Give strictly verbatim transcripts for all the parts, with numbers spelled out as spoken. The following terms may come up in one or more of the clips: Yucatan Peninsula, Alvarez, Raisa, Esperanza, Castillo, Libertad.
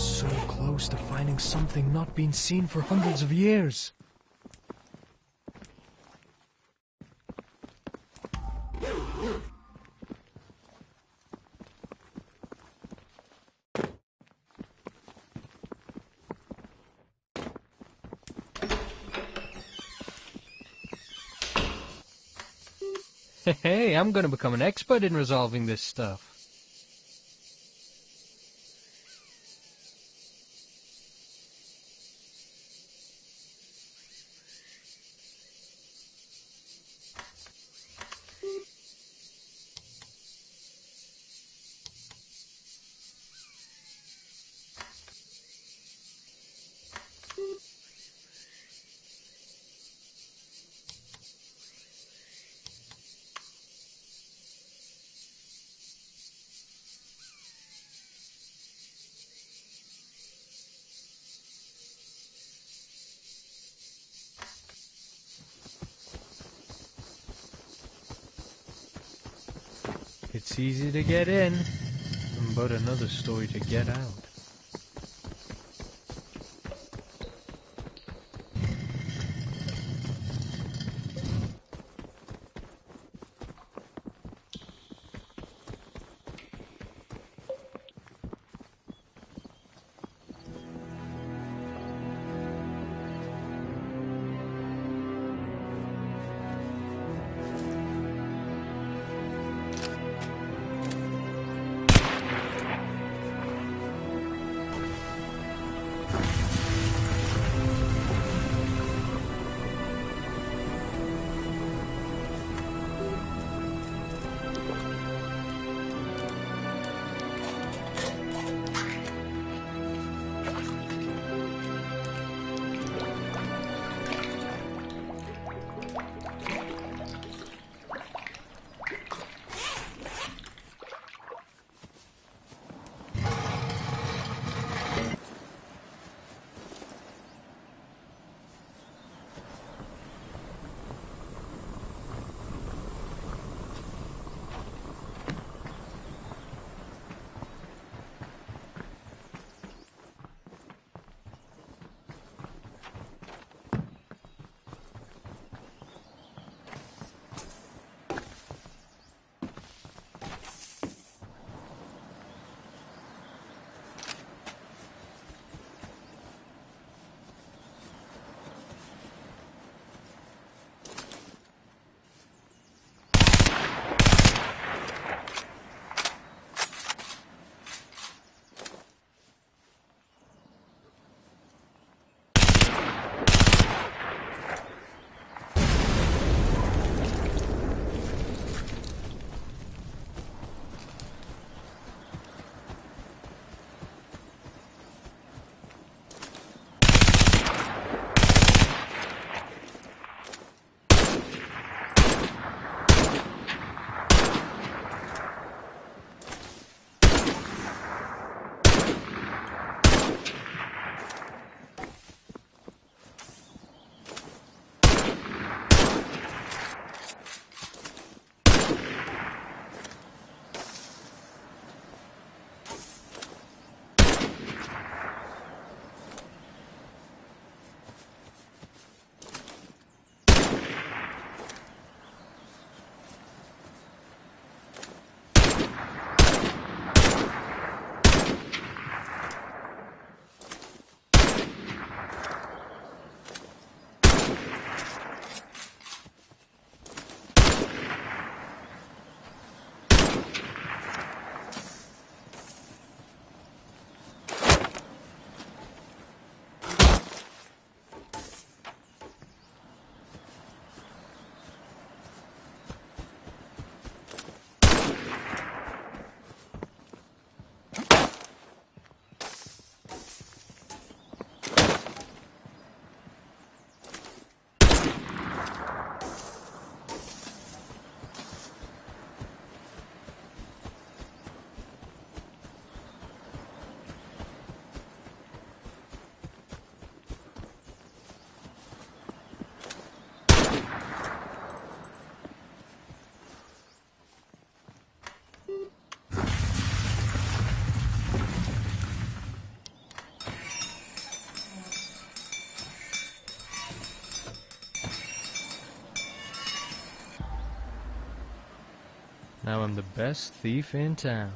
So close to finding something not been seen for hundreds of years. Hey, I'm gonna become an expert in resolving this stuff. It's easy to get in, but another story to get out. Now I'm the best thief in town.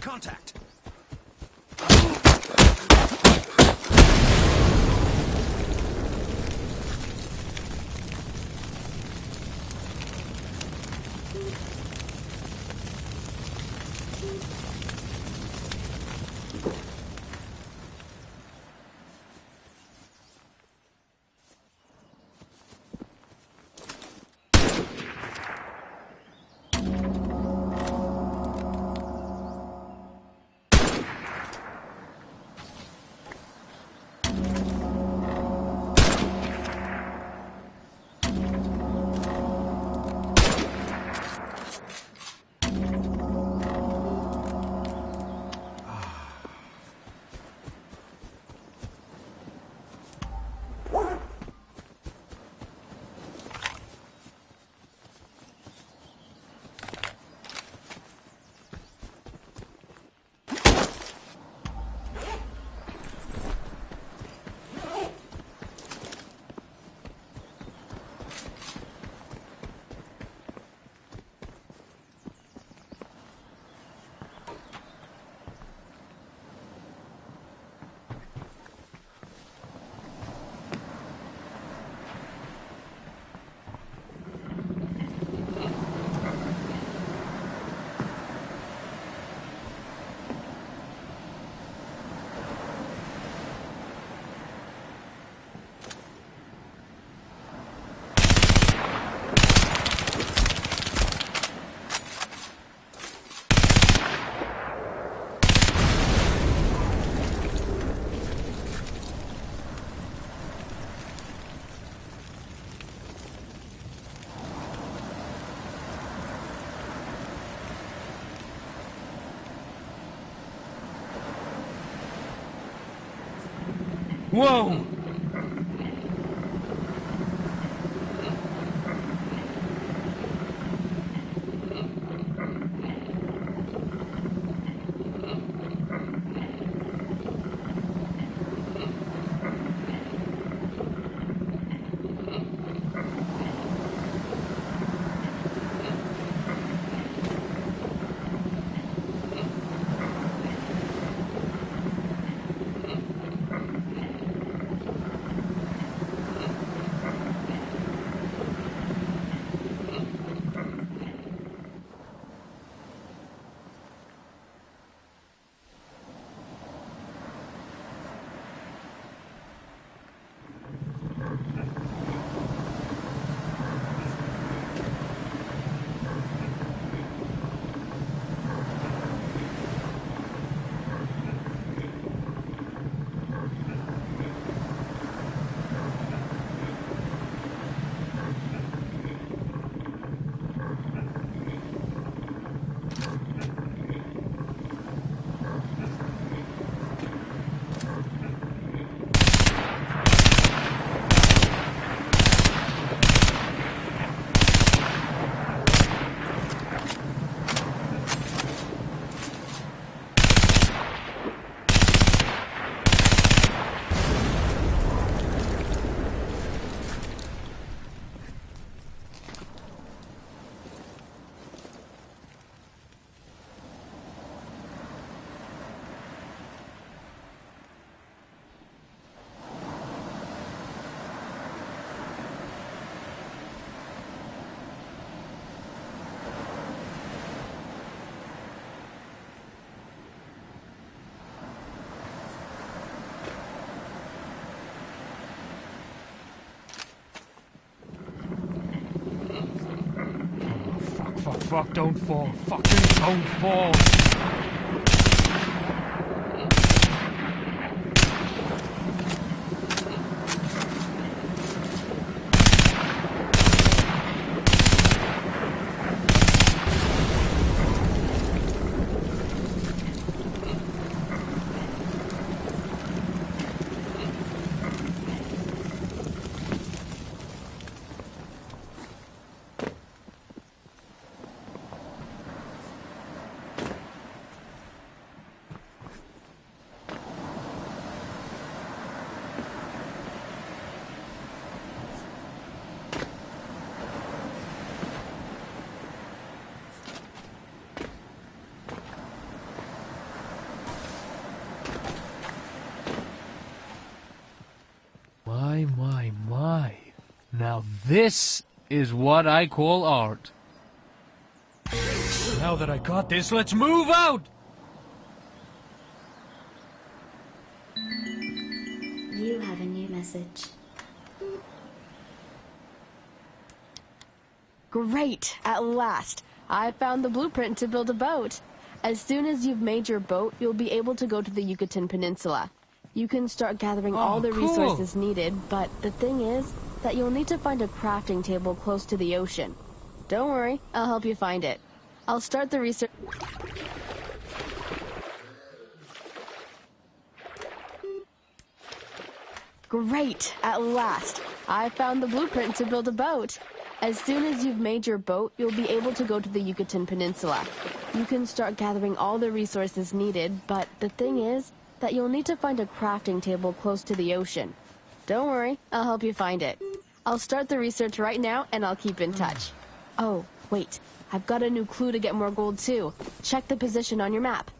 Contact. Whoa! Fuck, fuck, don't fall. Fucking don't fall. Now this is what I call art. Now that I got this, let's move out! You have a new message. Great! At last! I found the blueprint to build a boat. As soon as you've made your boat, you'll be able to go to the Yucatan Peninsula. You can start gathering oh, all the cool. resources needed, but the thing is that you'll need to find a crafting table close to the ocean. Don't worry, I'll help you find it. I'll start the research. Great! At last! I found the blueprint to build a boat. As soon as you've made your boat, you'll be able to go to the Yucatan Peninsula. You can start gathering all the resources needed, but the thing is that you'll need to find a crafting table close to the ocean. Don't worry, I'll help you find it. I'll start the research right now, and I'll keep in touch. Oh, wait. I've got a new clue to get more gold, too. Check the position on your map.